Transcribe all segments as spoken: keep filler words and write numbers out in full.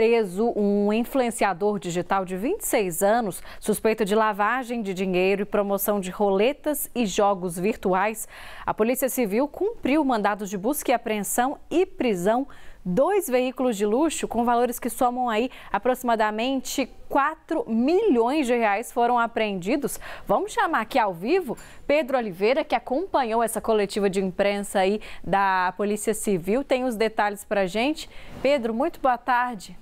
preso um influenciador digital de vinte e seis anos, suspeito de lavagem de dinheiro e promoção de roletas e jogos virtuais. A Polícia Civil cumpriu mandados de busca e apreensão e prisão. Dois veículos de luxo com valores que somam aí aproximadamente quatro milhões de reais foram apreendidos. Vamos chamar aqui ao vivo Pedro Oliveira, que acompanhou essa coletiva de imprensa aí da Polícia Civil. Tem os detalhes pra gente. Pedro, muito boa tarde.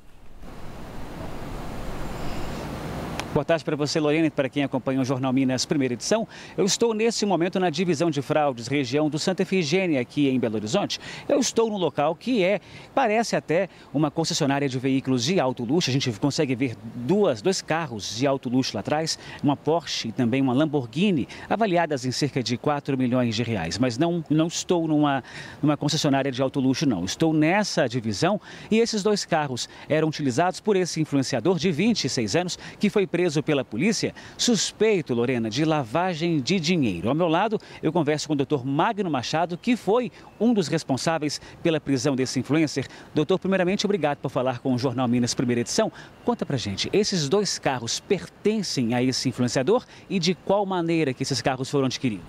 Boa tarde para você, Lorena, e para quem acompanha o Jornal Minas Primeira Edição. Eu estou, nesse momento, na divisão de fraudes, região do Santa Efigênia, aqui em Belo Horizonte. Eu estou no local que é, parece até, uma concessionária de veículos de alto luxo. A gente consegue ver duas, dois carros de alto luxo lá atrás, uma Porsche e também uma Lamborghini, avaliadas em cerca de quatro milhões de reais. Mas não, não estou numa, numa concessionária de alto luxo, não. Estou nessa divisão e esses dois carros eram utilizados por esse influenciador de vinte e seis anos, que foi preso pela polícia, suspeito, Lorena, de lavagem de dinheiro. Ao meu lado, eu converso com o doutor Magno Machado, que foi um dos responsáveis pela prisão desse influencer. Doutor, primeiramente, obrigado por falar com o Jornal Minas Primeira Edição. Conta pra gente, esses dois carros pertencem a esse influenciador e de qual maneira que esses carros foram adquiridos?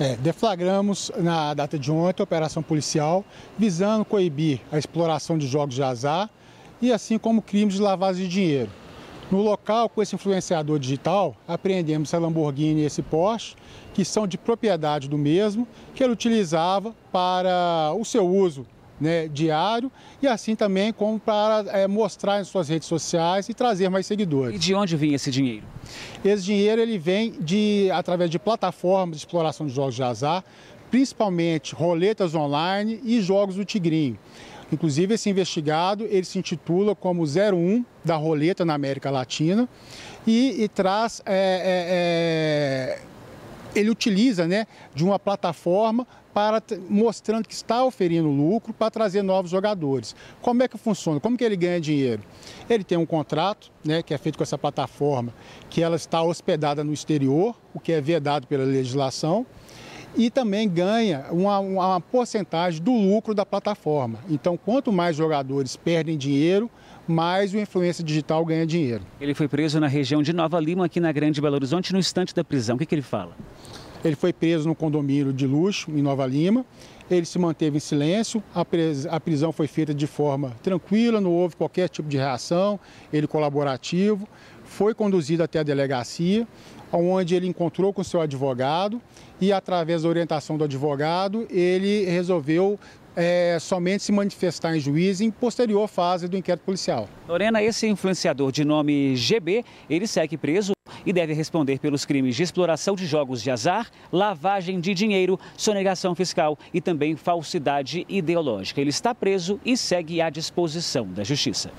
É, deflagramos na data de ontem a operação policial visando coibir a exploração de jogos de azar e assim como crimes de lavagem de dinheiro. No local, com esse influenciador digital, apreendemos essa Lamborghini e esse Porsche, que são de propriedade do mesmo, que ele utilizava para o seu uso, né, diário e assim também como para é, mostrar em suas redes sociais e trazer mais seguidores. E de onde vem esse dinheiro? Esse dinheiro ele vem de, através de plataformas de exploração de jogos de azar, principalmente roletas online e jogos do Tigrinho. Inclusive, esse investigado, ele se intitula como zero um da roleta na América Latina e, e traz... É, é, é... Ele utiliza, né, de uma plataforma para, mostrando que está oferindo lucro para trazer novos jogadores. Como é que funciona? Como que ele ganha dinheiro? Ele tem um contrato, né, que é feito com essa plataforma, que ela está hospedada no exterior, o que é vedado pela legislação, e também ganha uma, uma porcentagem do lucro da plataforma. Então, quanto mais jogadores perdem dinheiro, mais o influencer digital ganha dinheiro. Ele foi preso na região de Nova Lima, aqui na Grande Belo Horizonte, no instante da prisão. O que que ele fala? Ele foi preso num condomínio de luxo, em Nova Lima. Ele se manteve em silêncio, a prisão foi feita de forma tranquila, não houve qualquer tipo de reação, ele colaborativo. Foi conduzido até a delegacia, onde ele encontrou com seu advogado e, através da orientação do advogado, ele resolveu é, somente se manifestar em juízo em posterior fase do inquérito policial. Lorena, esse influenciador de nome G B, ele segue preso e deve responder pelos crimes de exploração de jogos de azar, lavagem de dinheiro, sonegação fiscal e também falsidade ideológica. Ele está preso e segue à disposição da Justiça.